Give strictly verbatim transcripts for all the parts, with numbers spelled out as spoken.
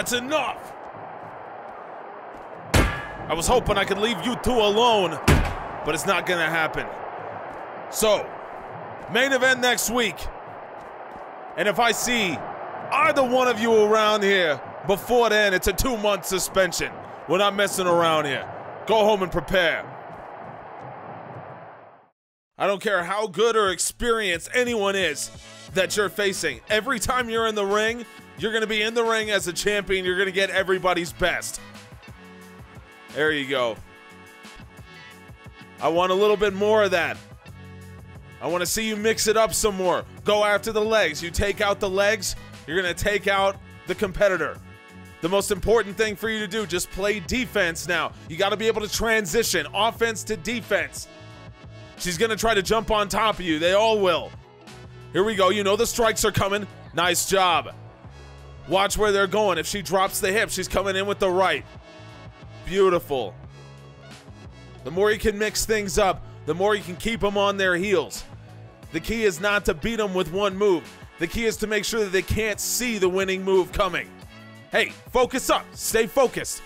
That's enough. I was hoping I could leave you two alone, but it's not gonna happen. So, main event next week. And if I see either one of you around here before then, it's a two-month suspension. We're not messing around here. Go home and prepare. I don't care how good or experienced anyone is that you're facing. Every time you're in the ring, you're gonna be in the ring as a champion. You're gonna get everybody's best. There you go. I want a little bit more of that. I want to see you mix it up some more. Go after the legs. You take out the legs, you're gonna take out the competitor. The most important thing for you to do, just play defense now. You gotta be able to transition offense to defense. She's gonna try to jump on top of you. They all will. Here we go. You know the strikes are coming. Nice job. Watch where they're going. If she drops the hip, she's coming in with the right. Beautiful. The more you can mix things up, the more you can keep them on their heels. The key is not to beat them with one move. The key is to make sure that they can't see the winning move coming. Hey, focus up. Stay focused.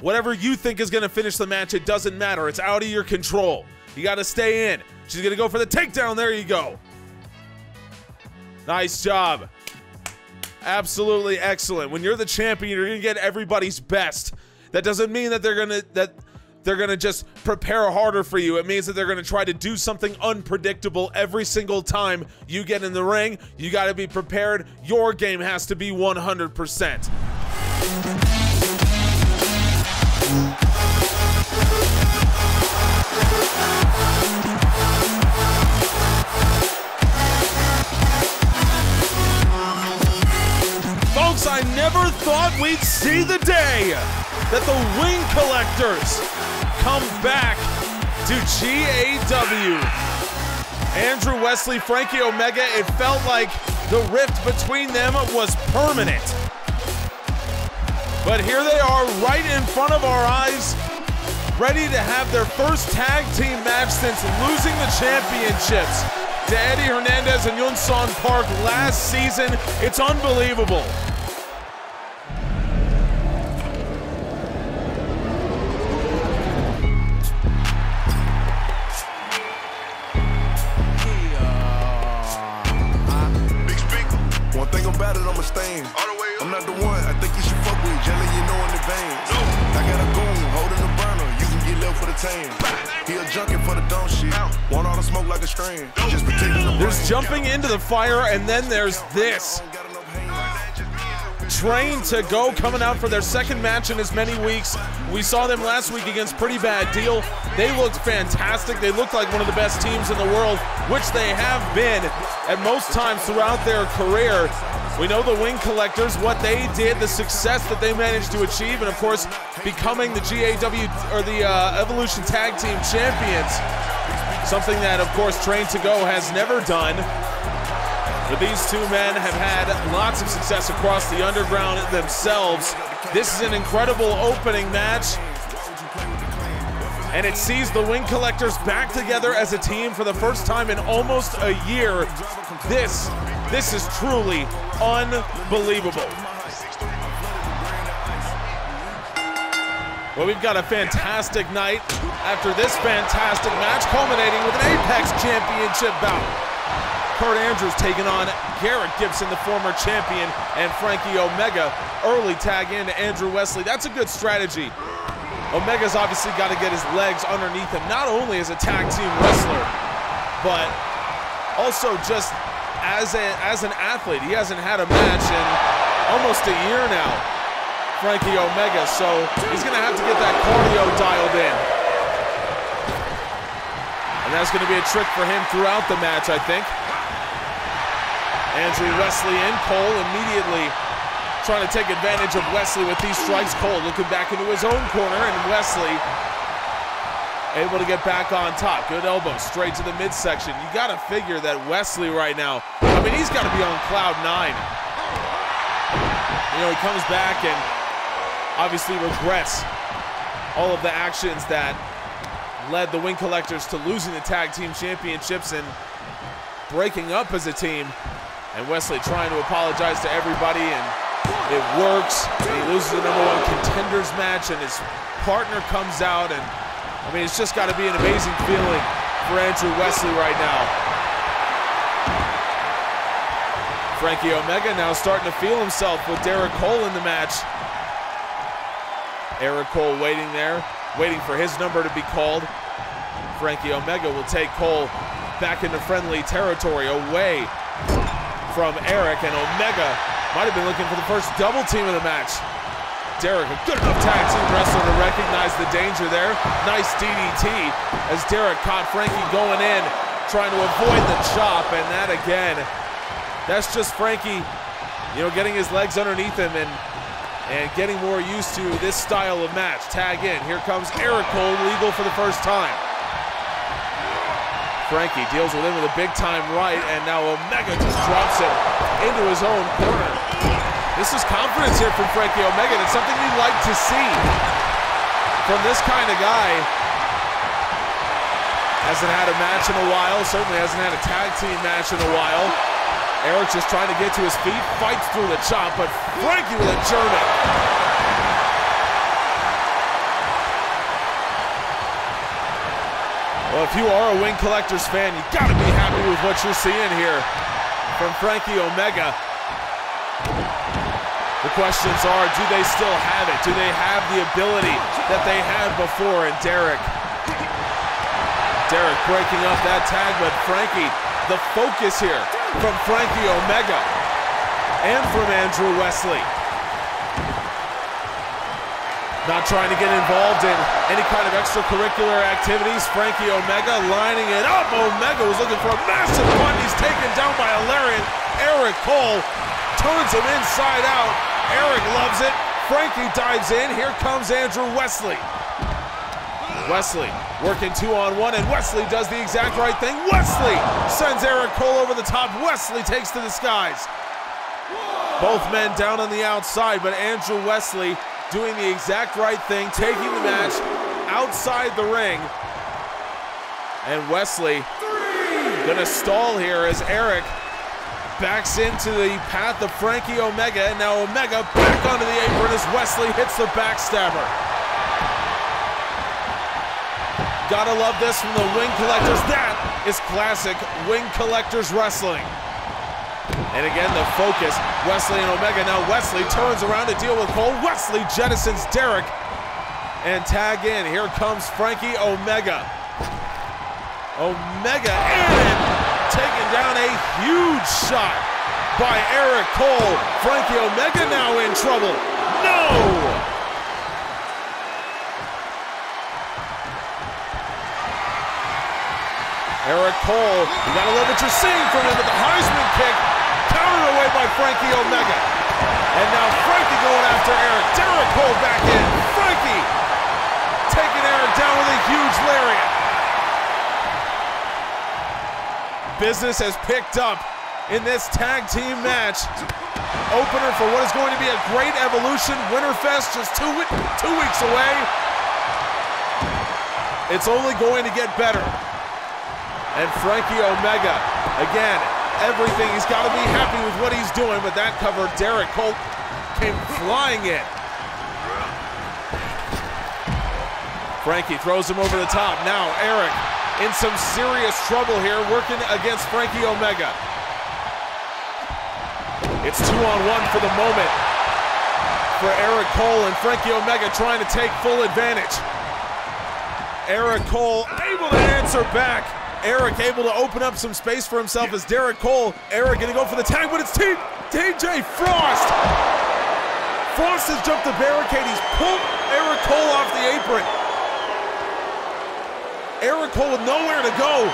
Whatever you think is going to finish the match, it doesn't matter. It's out of your control. You got to stay in. She's going to go for the takedown. There you go. Nice job. Absolutely excellent. When you're the champion, you're going to get everybody's best. That doesn't mean that they're going to that they're going to just prepare harder for you. It means that they're going to try to do something unpredictable every single time you get in the ring. You got to be prepared. Your game has to be one hundred percent. I never thought we'd see the day that the Wing Collectors come back to G A W. Andrew Wesley, Frankie Omega, it felt like the rift between them was permanent. But here they are right in front of our eyes, ready to have their first tag team match since losing the championships to Eddie Hernandez and Yun Son Park last season. It's unbelievable. I'm not the one, I think you should fuck with Jelly, you know in advance. No. I got a goon holding the burner, you can get left for the tan. He a junkie for the dumb shit, want all the smoke like a strain. Just protecting the brain. There's jumping into the fire, and then there's this. Train to Go coming out for their second match in as many weeks. We saw them last week against Pretty Bad Deal. They looked fantastic. They looked like one of the best teams in the world, which they have been at most times throughout their career. We know the Wing Collectors, what they did, the success that they managed to achieve, and of course, becoming the G A W or the uh, Evolution Tag Team Champions. Something that, of course, Train to Go has never done. But these two men have had lots of success across the underground themselves. This is an incredible opening match. And it sees the Wing Collectors back together as a team for the first time in almost a year. This This is truly unbelievable. Well, we've got a fantastic night after this fantastic match, culminating with an Apex Championship bout. Kurt Andrews taking on Garrett Gibson, the former champion, and Frankie Omega. Early tag in to Andrew Wesley. That's a good strategy. Omega's obviously got to get his legs underneath him, not only as a tag team wrestler, but also just As, a, as an athlete. He hasn't had a match in almost a year now, Frankie Omega, so he's gonna have to get that cardio dialed in. And that's gonna be a trick for him throughout the match, I think. Andrew Wesley and Cole immediately trying to take advantage of Wesley with these strikes. Cole looking back into his own corner, and Wesley able to get back on top. Good elbow straight to the midsection. You gotta figure that Wesley right now, I mean, he's gotta be on cloud nine. You know, he comes back and obviously regrets all of the actions that led the Wing Collectors to losing the tag team championships and breaking up as a team. And Wesley trying to apologize to everybody and it works, and he loses the number one contenders match, and his partner comes out, and I mean, it's just got to be an amazing feeling for Andrew Wesley right now. Frankie Omega now starting to feel himself with Derek Cole in the match. Eric Cole waiting there, waiting for his number to be called. Frankie Omega will take Cole back into friendly territory, away from Eric, and Omega might have been looking for the first double team of the match. Derek, a good enough tag team wrestler to recognize the danger there. Nice D D T as Derek caught Frankie going in, trying to avoid the chop, and that again, that's just Frankie, you know, getting his legs underneath him and and getting more used to this style of match. Tag in, here comes Eric Cole, legal for the first time. Frankie deals with him with a big-time right, and now Omega just drops it into his own corner. This is confidence here from Frankie Omega, and it's something you like to see from this kind of guy. Hasn't had a match in a while, certainly hasn't had a tag team match in a while. Eric's just trying to get to his feet, fights through the chop, but Frankie with a German. Well, if you are a Wing Collectors fan, you gotta be happy with what you're seeing here from Frankie Omega. The questions are, do they still have it? Do they have the ability that they had before? And Derek, Derek breaking up that tag, but Frankie, the focus here from Frankie Omega and from Andrew Wesley. Not trying to get involved in any kind of extracurricular activities. Frankie Omega lining it up. Omega was looking for a massive one. He's taken down by a lariat. Eric Cole turns him inside out. Eric loves it. Frankie dives in. Here comes Andrew Wesley. Wesley working two on one, and Wesley does the exact right thing. Wesley sends Eric Cole over the top. Wesley takes to the skies. Both men down on the outside, but Andrew Wesley doing the exact right thing, taking the match outside the ring. And Wesley gonna stall here as Eric backs into the path of Frankie Omega, and now Omega back onto the apron as Wesley hits the backstabber. Gotta love this from the Wing Collectors. That is classic Wing Collectors wrestling. And again, the focus, Wesley and Omega. Now Wesley turns around to deal with Cole. Wesley jettisons Derek and tag in. Here comes Frankie Omega. Omega in, taking down a huge shot by Eric Cole. Frankie Omega now in trouble. No! Eric Cole, you gotta love what you're seeing from him with the Heisman kick. Away by Frankie Omega, and now Frankie going after Eric. Derek Cole back in. Frankie taking Eric down with a huge lariat. Business has picked up in this tag team match. Opener for what is going to be a great Evolution Winterfest, just two two weeks away. It's only going to get better. And Frankie Omega again. Everything, he's got to be happy with what he's doing, but that covered. Derek Cole came flying in. Frankie throws him over the top. Now Eric in some serious trouble here, working against Frankie Omega. It's two on one for the moment for Eric Cole, and Frankie Omega trying to take full advantage. Eric Cole able to answer back. Eric able to open up some space for himself as Derek Cole. Eric gonna go for the tag, but it's T- TJ Frost. Frost has jumped the barricade. He's pulled Eric Cole off the apron. Eric Cole with nowhere to go.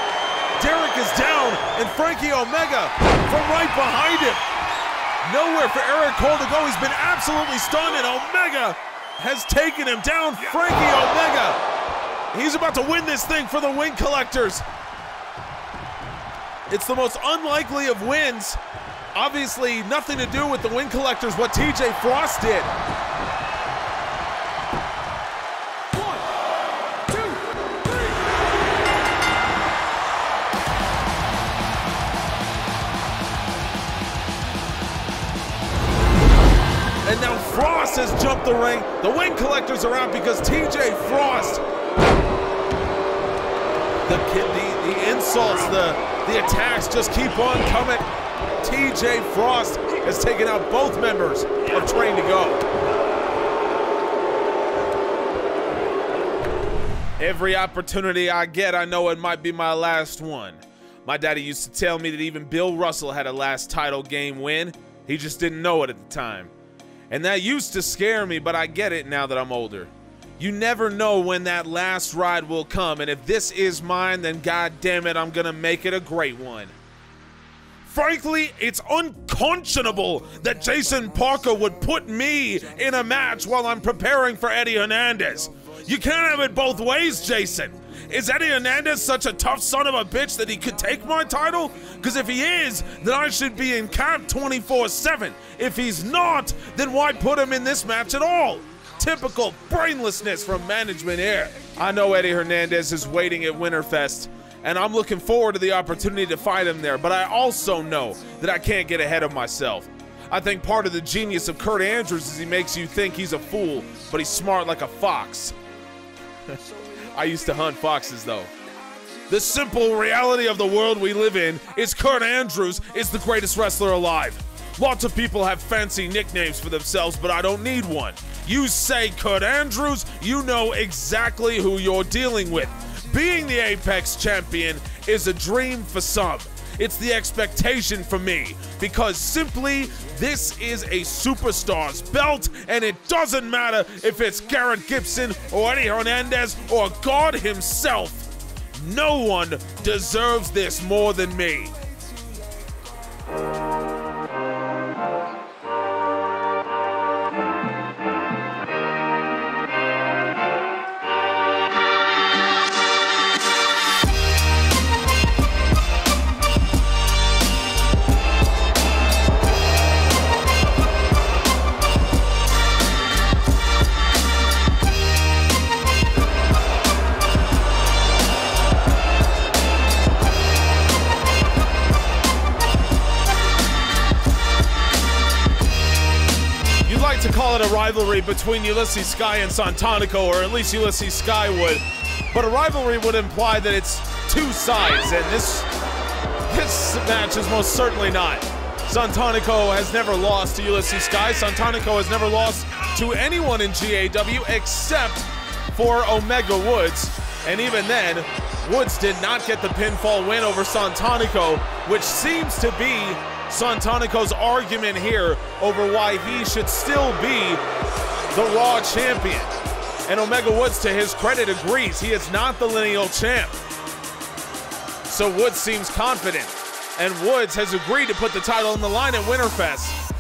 Derek is down, and Frankie Omega from right behind him. Nowhere for Eric Cole to go. He's been absolutely stunned, and Omega has taken him down. Frankie Omega, he's about to win this thing for the Wing Collectors. It's the most unlikely of wins. Obviously, nothing to do with the Wing Collectors, what T J Frost did. One, two, three. Frost has jumped the ring. The Wing Collectors are out because T J Frost. The, the, the insults, the, the attacks just keep on coming. T J Frost has taken out both members of Train to Go. Every opportunity I get, I know it might be my last one. My daddy used to tell me that even Bill Russell had a last title game win. He just didn't know it at the time. And that used to scare me, but I get it now that I'm older. You never know when that last ride will come, and if this is mine, then god damn it, I'm gonna make it a great one. Frankly, it's unconscionable that Jason Parker would put me in a match while I'm preparing for Eddie Hernandez. You can't have it both ways, Jason. Is Eddie Hernandez such a tough son of a bitch that he could take my title? Because if he is, then I should be in camp twenty-four seven. If he's not, then why put him in this match at all? Typical brainlessness from management here. I know Eddie Hernandez is waiting at Winterfest, and I'm looking forward to the opportunity to fight him there, but I also know that I can't get ahead of myself. I think part of the genius of Kurt Andrews is he makes you think he's a fool, but he's smart like a fox. I used to hunt foxes, though. The simple reality of the world we live in is Kurt Andrews is the greatest wrestler alive. Lots of people have fancy nicknames for themselves, but I don't need one. You say Kurt Andrews, you know exactly who you're dealing with. Being the Apex Champion is a dream for some. It's the expectation for me, because simply, this is a superstar's belt, and it doesn't matter if it's Garrett Gibson or Eddie Hernandez or God himself. No one deserves this more than me. A rivalry between Ulysses Sky and Santanico, or at least Ulysses Sky would, but a rivalry would imply that it's two sides, and this this match is most certainly not. Santanico has never lost to Ulysses Sky. Santanico has never lost to anyone in G A W except for Omega Woods, and even then, Woods did not get the pinfall win over Santanico, which seems to be Santanico's argument here over why he should still be the Raw Champion. And Omega Woods, to his credit, agrees he is not the lineal champ. So Woods seems confident, and Woods has agreed to put the title on the line at Winterfest.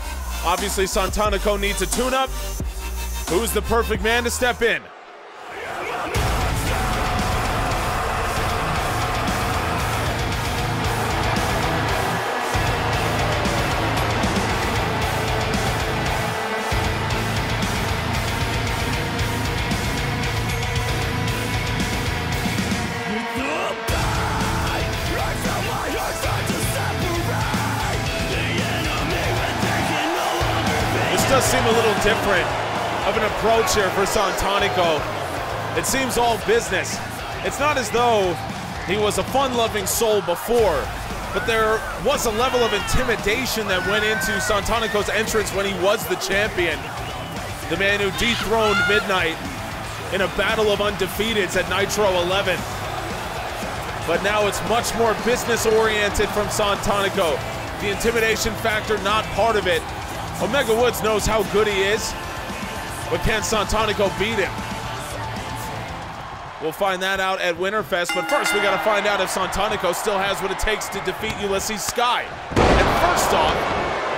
Obviously, Santanico needs a tune-up. Who's the perfect man to step in? Seem a little different of an approach here for Santanico. It seems all business. It's not as though he was a fun-loving soul before, but there was a level of intimidation that went into Santanico's entrance when he was the champion. The man who dethroned Midnight in a battle of undefeateds at Nitro eleven. But now it's much more business-oriented from Santanico. The intimidation factor not part of it. Omega Woods knows how good he is, but can Santanico beat him? We'll find that out at Winterfest, but first we gotta find out if Santanico still has what it takes to defeat Ulysses Sky. And first off,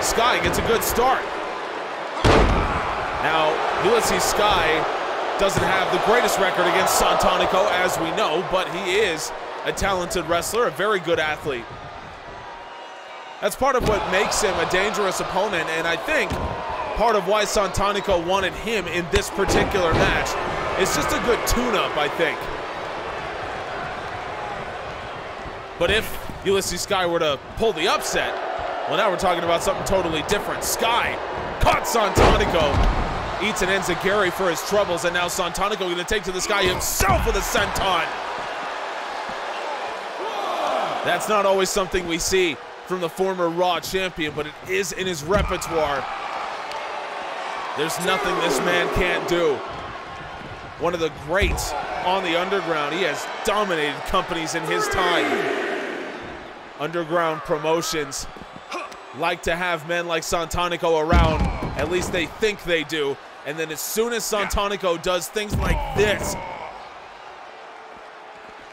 Sky gets a good start. Now, Ulysses Sky doesn't have the greatest record against Santanico, as we know, but he is a talented wrestler, a very good athlete. That's part of what makes him a dangerous opponent, and I think part of why Santanico wanted him in this particular match. It's just a good tune-up, I think. But if Ulysses Sky were to pull the upset, well, now we're talking about something totally different. Sky caught Santanico Eats an enziguri for his troubles, and now Santanico going to take to the sky himself with a senton. That's not always something we see from the former Raw Champion, but it is in his repertoire. There's nothing this man can't do. One of the greats on the underground. He has dominated companies in his time. Underground promotions like to have men like Santanico around. At least they think they do. And then as soon as Santanico does things like this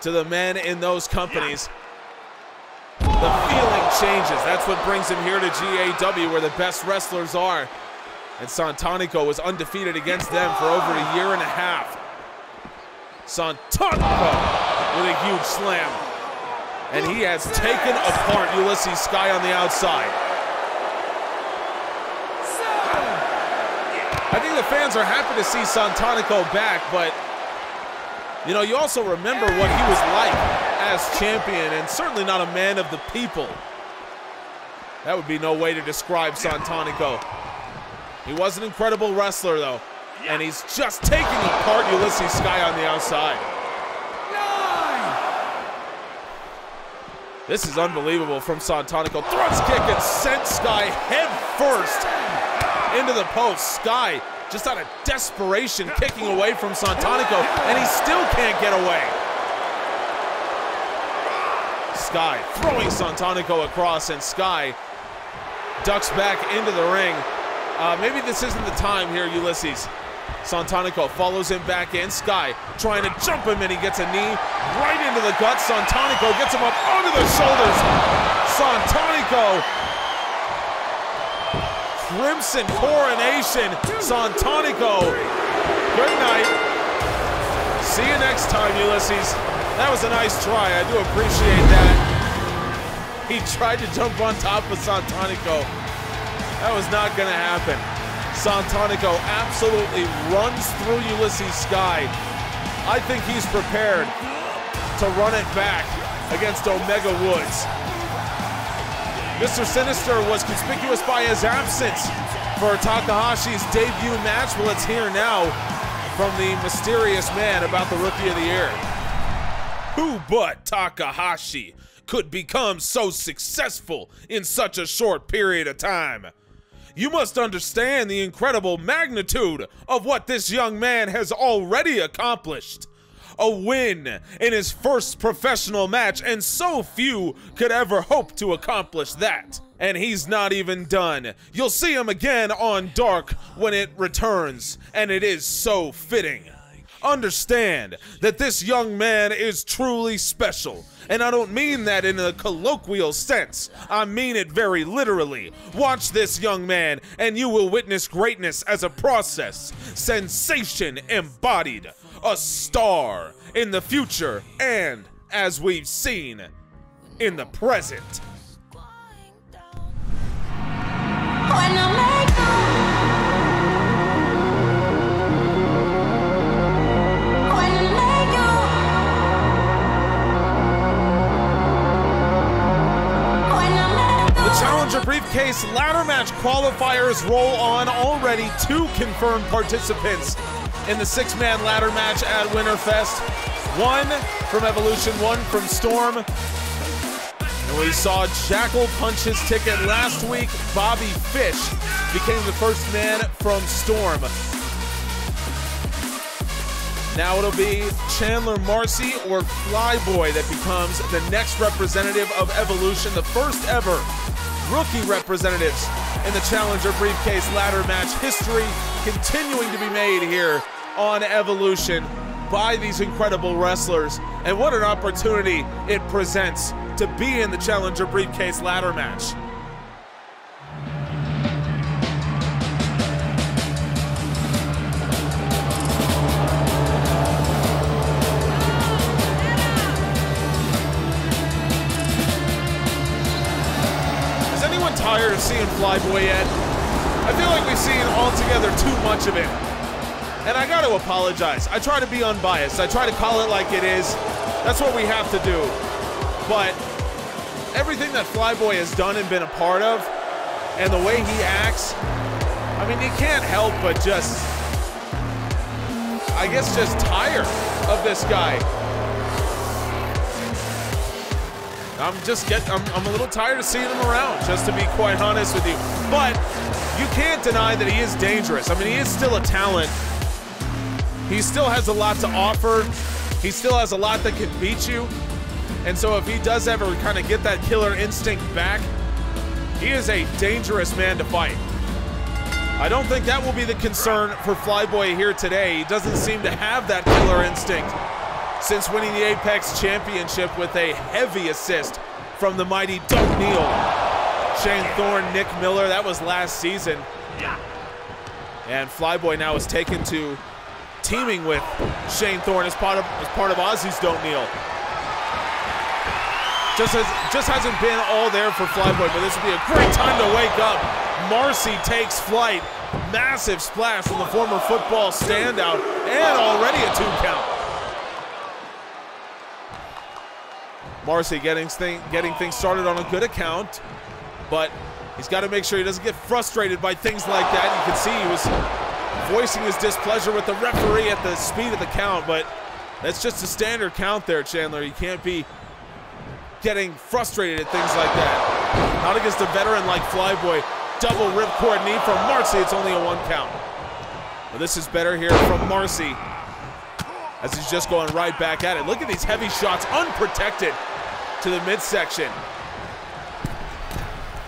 to the men in those companies, the feeling changes. That's what brings him here to G A W, where the best wrestlers are. And Santanico was undefeated against them for over a year and a half. Santanico with a huge slam. And he has taken apart Ulysses Sky on the outside. I think the fans are happy to see Santanico back, but you know, you also remember what he was like as champion, and certainly not a man of the people. That would be no way to describe Santanico. He was an incredible wrestler, though, and he's just taking apart Ulysses Sky on the outside. Nine. This is unbelievable from Santanico. Thrust kick and sent Sky head first into the post. Sky, just out of desperation, kicking away from Santanico, and he still can't get away. Sky throwing Santanico across, and Sky ducks back into the ring. Uh, maybe this isn't the time here, Ulysses. Santanico follows him back in. Sky trying to jump him, and he gets a knee right into the gut. Santanico gets him up onto the shoulders. Santanico, Crimson Coronation. Santanico, good night. See you next time, Ulysses. That was a nice try. I do appreciate that. He tried to jump on top of Santanico. That was not going to happen. Santanico absolutely runs through Ulysses Sky. I think he's prepared to run it back against Omega Woods. Mister Sinister was conspicuous by his absence for Takahashi's debut match. Well, let's hear now from the mysterious man about the Rookie of the Year. Who but Takahashi could become so successful in such a short period of time? You must understand the incredible magnitude of what this young man has already accomplished. A win in his first professional match, and so few could ever hope to accomplish that. And he's not even done. You'll see him again on Dark when it returns, and it is so fitting. Understand that this young man is truly special, and I don't mean that in a colloquial sense. I mean it very literally. Watch this young man, and you will witness greatness as a process, sensation embodied, a star in the future, and as we've seen, in the present. When Challenger Briefcase ladder match qualifiers roll on. Already two confirmed participants in the six-man ladder match at Winterfest. One from Evolution, one from Storm. And we saw Jackal punch his ticket last week. Bobby Fish became the first man from Storm. Now it'll be Chandler Marcy or Flyboy that becomes the next representative of Evolution, the first ever rookie representatives in the Challenger Briefcase ladder match. History continuing to be made here on Evolution by these incredible wrestlers, and what an opportunity it presents to be in the Challenger Briefcase ladder match. Seeing Flyboy yet? I feel like we've seen altogether too much of it, and I got to apologize. I try to be unbiased. I try to call it like it is. That's what we have to do. But everything that Flyboy has done and been a part of, and the way he acts, I mean, you can't help but just I guess just tired of this guy. I'm just get I'm, I'm a little tired of seeing him around, just to be quite honest with you. But you can't deny that he is dangerous. I mean, he is still a talent. He still has a lot to offer. He still has a lot that can beat you. And so if he does ever kind of get that killer instinct back, he is a dangerous man to fight. I don't think that will be the concern for Flyboy here today. He doesn't seem to have that killer instinct since winning the Apex Championship with a heavy assist from the mighty Don't Kneel. Shane Thorne, Nick Miller, that was last season. And Flyboy now is taken to teaming with Shane Thorne as part of, as part of Ozzy's Don't Kneel. Just, has, just hasn't been all there for Flyboy, but this would be a great time to wake up. Marcy takes flight. Massive splash from the former football standout, and already a two count. Marcy getting, thing, getting things started on a good account, but he's got to make sure he doesn't get frustrated by things like that. You can see he was voicing his displeasure with the referee at the speed of the count, but that's just a standard count there, Chandler. You can't be getting frustrated at things like that. Not against a veteran like Flyboy. Double ripcord knee from Marcy. It's only a one count. But this is better here from Marcy, as he's just going right back at it. Look at these heavy shots, unprotected, to the midsection.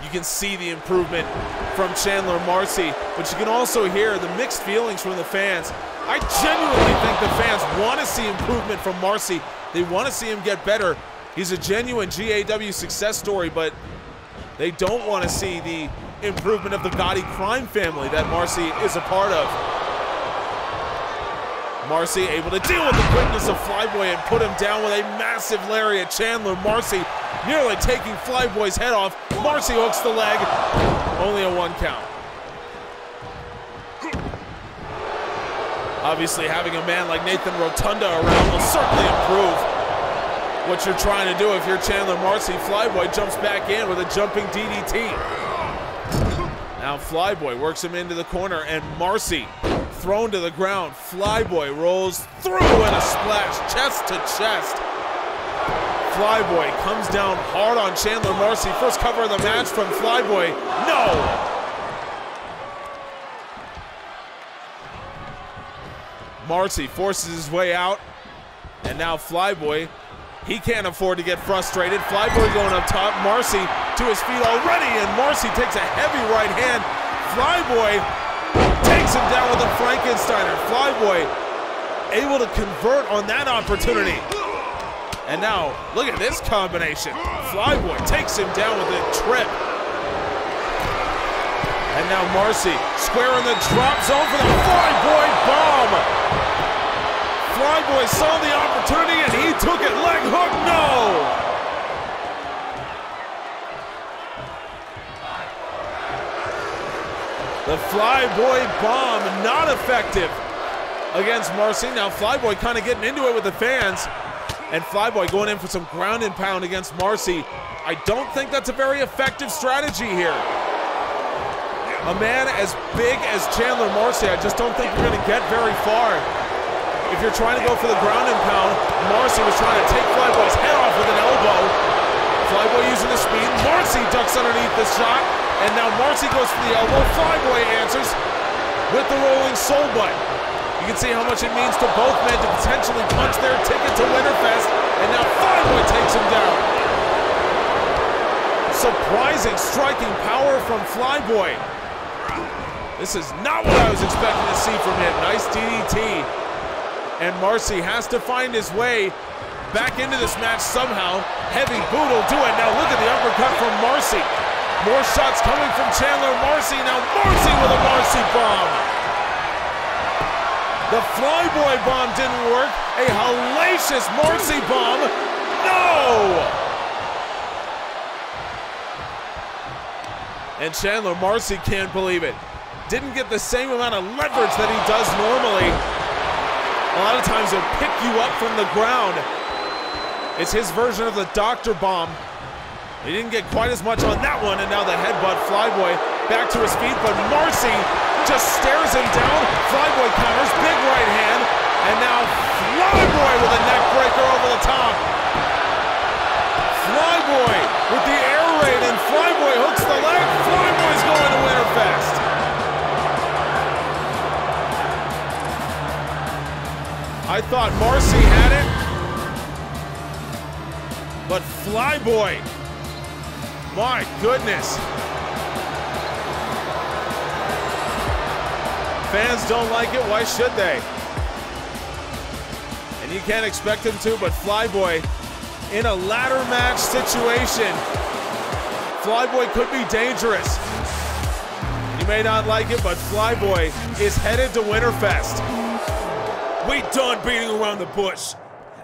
You can see the improvement from Chandler Marcy, but you can also hear the mixed feelings from the fans. I genuinely think the fans want to see improvement from Marcy. They want to see him get better. He's a genuine G A W success story, but they don't want to see the improvement of the Gotti crime family that Marcy is a part of. Marcy able to deal with the quickness of Flyboy and put him down with a massive lariat. Chandler Marcy nearly taking Flyboy's head off. Marcy hooks the leg. Only a one count. Obviously, having a man like Nathan Rotunda around will certainly improve what you're trying to do if you're Chandler Marcy. Flyboy jumps back in with a jumping D D T. Now Flyboy works him into the corner, and Marcy thrown to the ground. Flyboy rolls through in a splash, chest to chest. Flyboy comes down hard on Chandler Marcy. First cover of the match from Flyboy. No! Marcy forces his way out, and now Flyboy, he can't afford to get frustrated. Flyboy going up top, Marcy to his feet already, and Marcy takes a heavy right hand. Flyboy takes him down with a Frankensteiner. Flyboy able to convert on that opportunity. And now, look at this combination. Flyboy takes him down with a trip. And now Marcy squaring the drop zone for the Flyboy bomb. Flyboy saw the opportunity and he took it. Leg hook, no! The Flyboy bomb, not effective against Marcy. Now Flyboy kind of getting into it with the fans, and Flyboy going in for some ground and pound against Marcy. I don't think that's a very effective strategy here. A man as big as Chandler Marcy, I just don't think you're gonna get very far if you're trying to go for the ground and pound. Marcy was trying to take Flyboy's head off with an elbow. Flyboy using the speed, Marcy ducks underneath the shot. And now Marcy goes for the elbow. Flyboy answers with the rolling soul butt. You can see how much it means to both men to potentially punch their ticket to Winterfest. And now Flyboy takes him down. Surprising striking power from Flyboy. This is not what I was expecting to see from him. Nice D D T. And Marcy has to find his way back into this match somehow. Heavy boot will do it. Now look at the uppercut from Marcy. More shots coming from Chandler Marcy. Now Marcy with a Marcy bomb. The Flyboy bomb didn't work. A hellacious Marcy bomb. No! And Chandler Marcy can't believe it. Didn't get the same amount of leverage that he does normally. A lot of times he'll pick you up from the ground. It's his version of the doctor bomb. He didn't get quite as much on that one, and now the headbutt. Flyboy back to his feet, but Marcy just stares him down. Flyboy counters, big right hand. And now Flyboy with a neck breaker over the top. Flyboy with the air raid, and Flyboy hooks the leg. Flyboy's going to Winterfest. I thought Marcy had it, but Flyboy, my goodness. Fans don't like it, why should they? And you can't expect them to, but Flyboy, in a ladder match situation, Flyboy could be dangerous. You may not like it, but Flyboy is headed to Winterfest. We done beating around the bush.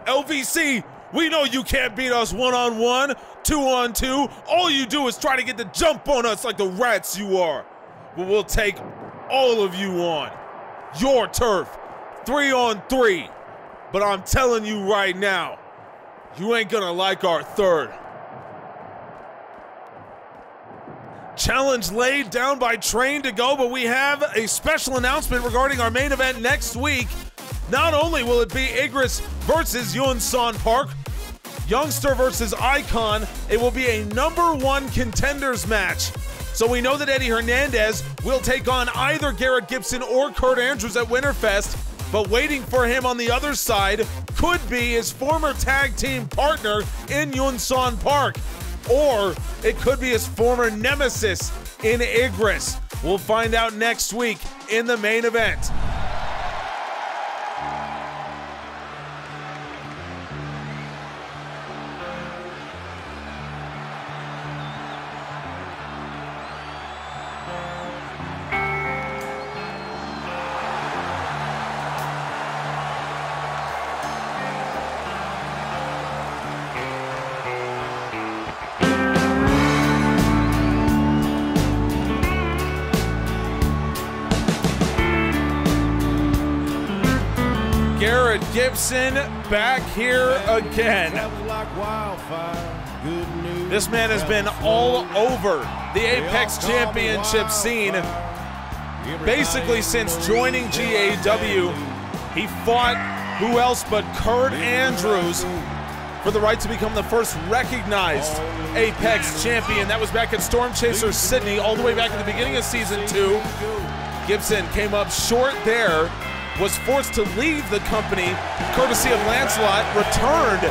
L V C, we know you can't beat us one-on-one, two-on-two. All you do is try to get the jump on us like the rats you are. But we'll take all of you on. Your turf, three-on-three. But I'm telling you right now, you ain't gonna like our third. Challenge laid down by Train to Go, but we have a special announcement regarding our main event next week. Not only will it be Igris versus Yun Son Park, Youngster versus Icon, it will be a number one contenders match. So we know that Eddie Hernandez will take on either Garrett Gibson or Kurt Andrews at Winterfest, but waiting for him on the other side could be his former tag team partner in Yun Son Park, or it could be his former nemesis in Igris. We'll find out next week in the main event. Gibson back here again. This man has been all over the Apex Championship scene basically since joining G A W. He fought who else but Kurt Andrews for the right to become the first recognized Apex Champion. That was back at Storm Chaser Sydney all the way back at the beginning of season two. Gibson came up short there, was forced to leave the company, courtesy of Lancelot, returned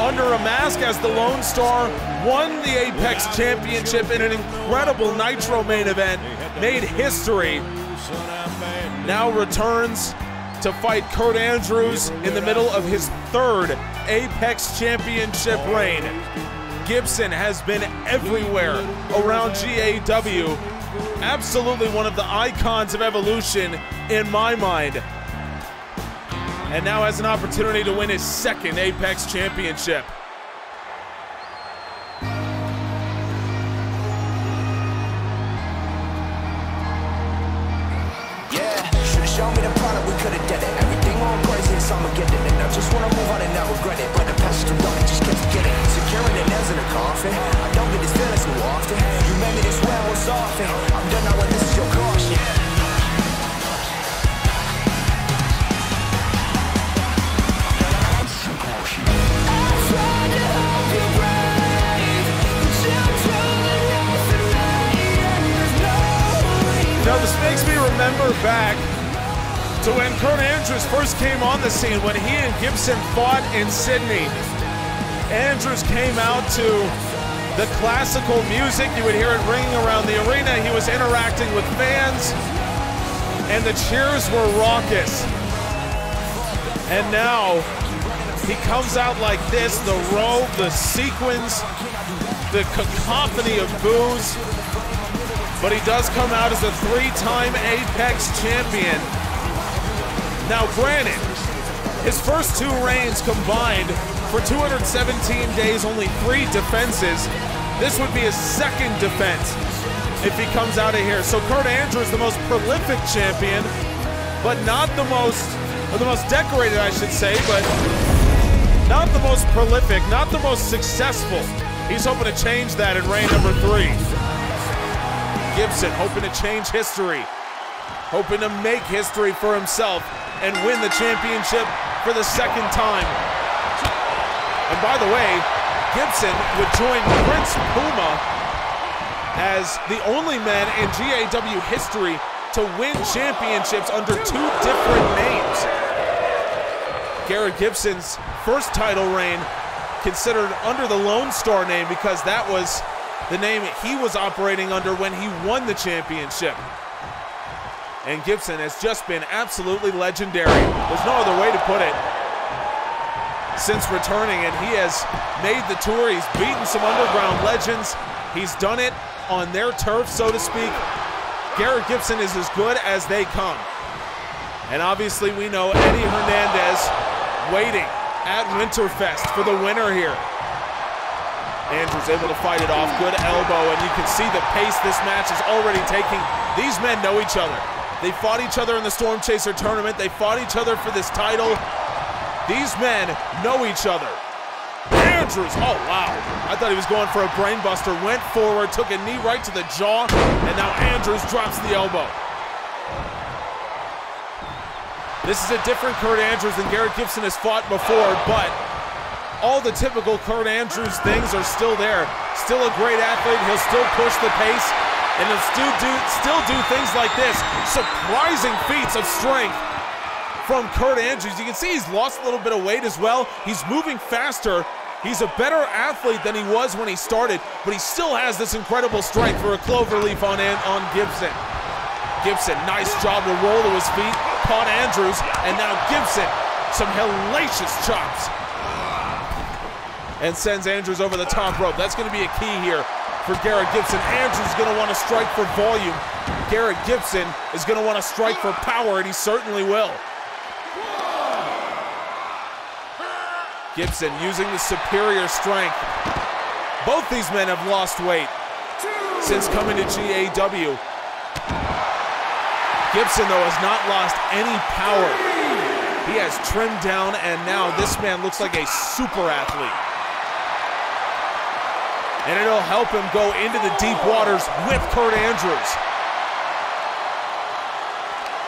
under a mask as the Lone Star, won the Apex Championship in an incredible Nitro main event, made history, now returns to fight Kurt Andrews in the middle of his third Apex Championship reign. Gibson has been everywhere around G A W. Absolutely one of the icons of Evolution in my mind. And now has an opportunity to win his second Apex Championship. Yeah, should've shown me the product, we could've did it. Everything on crazy, so I'ma get it. And I just wanna move on and not regret it. But the passion to dog, it just kept getting. Securing it as in a coffin. I don't get this feeling so often. You made me this way, I was often. I'm done now, and this is your caution. Now this makes me remember back to when Kurt Andrews first came on the scene, when he and Gibson fought in Sydney. Andrews came out to the classical music. You would hear it ringing around the arena. He was interacting with fans, and the cheers were raucous. And now he comes out like this, the robe, the sequins, the cacophony of boos. But he does come out as a three-time Apex champion. Now granted, his first two reigns combined for two hundred seventeen days, only three defenses. This would be his second defense if he comes out of here. So Kurt Andrews, the most prolific champion, but not the most, or the most decorated I should say, but not the most prolific, not the most successful. He's hoping to change that in reign number three. Gibson hoping to change history, hoping to make history for himself and win the championship for the second time. And by the way, Gibson would join Prince Puma as the only man in G A W history to win championships under two different names. Garrett Gibson's first title reign considered under the Lone Star name because that was the name he was operating under when he won the championship. And Gibson has just been absolutely legendary. There's no other way to put it. Since returning, and he has made the tour. He's beaten some underground legends. He's done it on their turf, so to speak. Garrett Gibson is as good as they come. And obviously we know Eddie Hernandez waiting at Winterfest for the winner here. Andrews able to fight it off, good elbow, and you can see the pace this match is already taking. These men know each other. They fought each other in the Storm Chaser tournament. They fought each other for this title. These men know each other. Andrews, oh wow. I thought he was going for a brainbuster. Went forward, took a knee right to the jaw, and now Andrews drops the elbow. This is a different Kurt Andrews than Garrett Gibson has fought before, but all the typical Kurt Andrews things are still there. Still a great athlete, he'll still push the pace, and he'll still do, still do things like this. Surprising feats of strength from Kurt Andrews. You can see he's lost a little bit of weight as well. He's moving faster. He's a better athlete than he was when he started, but he still has this incredible strength for a cloverleaf on, on Gibson. Gibson, nice job to roll to his feet, caught Andrews, and now Gibson, some hellacious chops. And sends Andrews over the top rope. That's gonna be a key here for Garrett Gibson. Andrews is gonna wanna strike for volume. Garrett Gibson is gonna wanna strike for power, and he certainly will. Gibson using the superior strength. Both these men have lost weight since coming to G A W. Gibson, though, has not lost any power. He has trimmed down, and now this man looks like a super athlete. And it'll help him go into the deep waters with Kurt Andrews.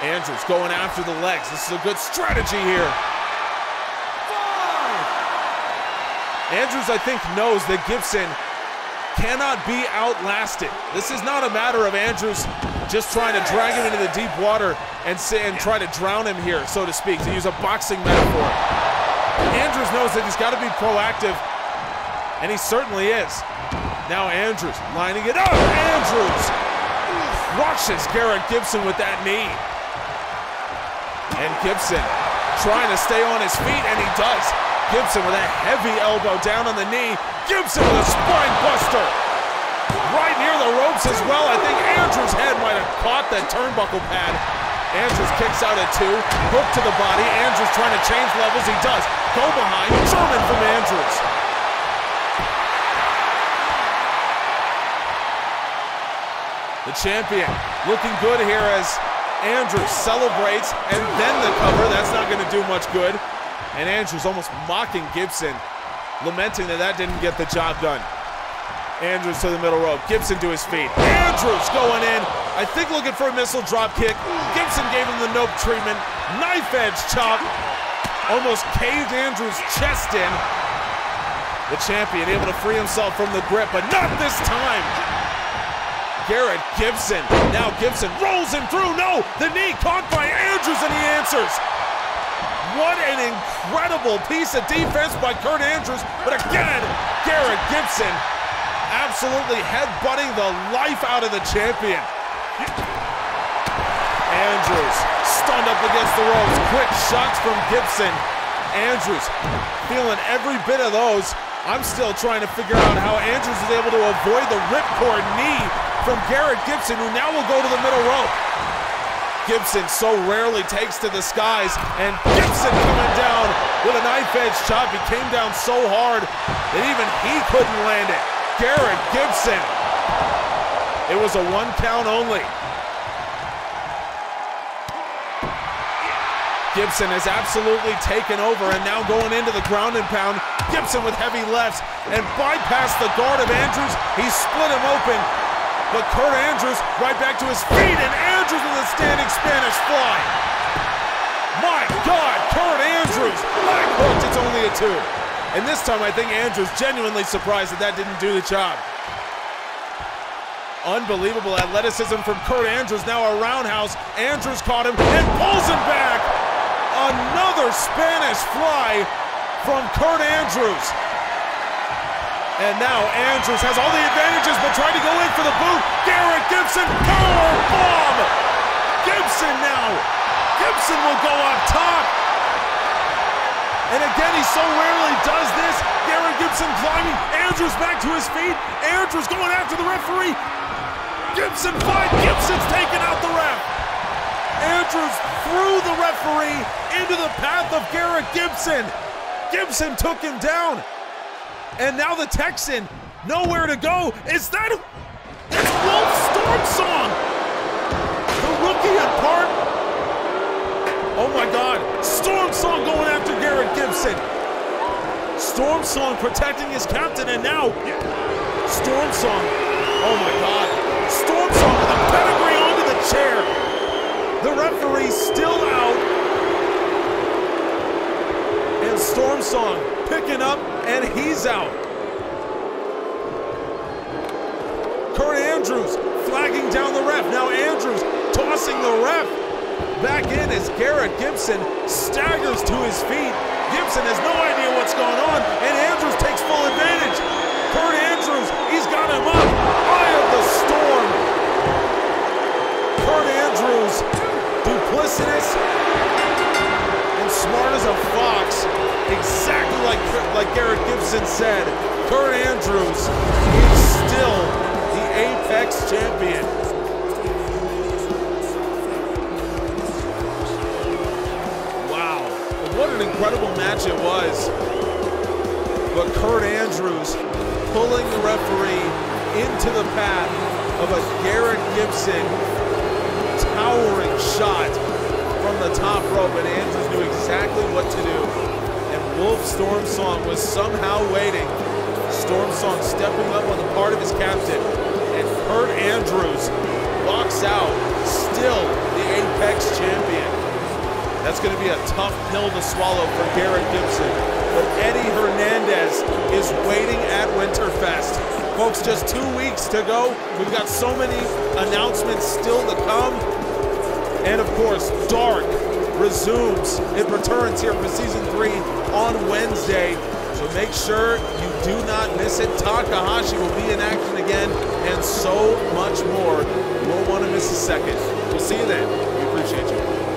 Andrews going after the legs. This is a good strategy here. Andrews, I think, knows that Gibson cannot be outlasted. This is not a matter of Andrews just trying to drag him into the deep water and, sit and try to drown him here, so to speak, to use a boxing metaphor. Andrews knows that he's got to be proactive, and he certainly is. Now Andrews lining it up. Andrews crushes Garrett Gibson with that knee. And Gibson trying to stay on his feet, and he does. Gibson with a heavy elbow down on the knee. Gibson with a spine buster. Right near the ropes as well. I think Andrews' head might have caught that turnbuckle pad. Andrews kicks out at two. Hook to the body. Andrews trying to change levels. He does. Go behind. German from Andrews. The champion looking good here as Andrews celebrates and then the cover. That's not going to do much good. And Andrews almost mocking Gibson, lamenting that that didn't get the job done. Andrews to the middle rope, Gibson to his feet. Andrews going in, I think looking for a missile drop kick. Gibson gave him the nope treatment, knife edge chop, almost caved Andrews' chest in. The champion able to free himself from the grip, but not this time. Garrett Gibson, now Gibson rolls him through, no, the knee caught by Andrews and he answers. What an incredible piece of defense by Kurt Andrews, but again, Garrett Gibson absolutely headbutting the life out of the champion. Andrews stunned up against the ropes, quick shots from Gibson. Andrews feeling every bit of those. I'm still trying to figure out how Andrews is able to avoid the ripcord knee from Garrett Gibson, who now will go to the middle rope. Gibson so rarely takes to the skies, and Gibson coming down with a knife-edge chop. He came down so hard that even he couldn't land it. Garrett Gibson. It was a one count only. Gibson has absolutely taken over, and now going into the ground and pound. Gibson with heavy lefts and bypassed the guard of Andrews. He split him open, but Kurt Andrews right back to his feet, and Andrews with a standing Spanish fly. My God, Kurt Andrews. My coach, it's only a two. And this time, I think Andrews genuinely surprised that that didn't do the job. Unbelievable athleticism from Kurt Andrews, now a roundhouse. Andrews caught him and pulls him back. Another Spanish fly from Kurt Andrews. And now Andrews has all the advantages, but tried to go in for the boot. Garrett Gibson, power bomb. Gibson now. Gibson will go on top. And again, he so rarely does this. Garrett Gibson climbing. Andrews back to his feet. Andrews going after the referee. Gibson fight, Gibson's taking out the ref. Andrews threw the referee into the path of Garrett Gibson. Gibson took him down. And now the Texan, nowhere to go. Is that, that's Wolf Storm Song. The rookie at part. Oh my God, Storm Song going after Garrett Gibson. Storm Song protecting his captain, and now Storm Song, oh my God. Storm Song with a pedigree onto the chair. The referee still out. And Storm Song picking up, and he's out. Kurt Andrews flagging down the ref. Now Andrews tossing the ref back in as Garrett Gibson staggers to his feet. Gibson has no idea what's going on, and Andrews takes full advantage. Kurt Andrews, he's got him up. Eye of the storm. Kurt Andrews, duplicitous and smart as a fox. Exactly like, like Garrett Gibson said. Kurt Andrews is still the Apex champion. Wow, what an incredible match it was. But Kurt Andrews pulling the referee into the path of a Garrett Gibson towering shot from the top rope, and Andrews knew exactly what to do. And Wolf Storm Song was somehow waiting. Storm Song stepping up on the part of his captain, and Kurt Andrews walks out, still the Apex champion. That's gonna be a tough pill to swallow for Garrett Gibson, but Eddie Hernandez is waiting at Winterfest. Folks, just two weeks to go. We've got so many announcements still to come. And of course, Dark resumes. It returns here for season three on Wednesday. So make sure you do not miss it. Takahashi will be in action again, and so much more. You won't want to miss a second. We'll see you then. We appreciate you.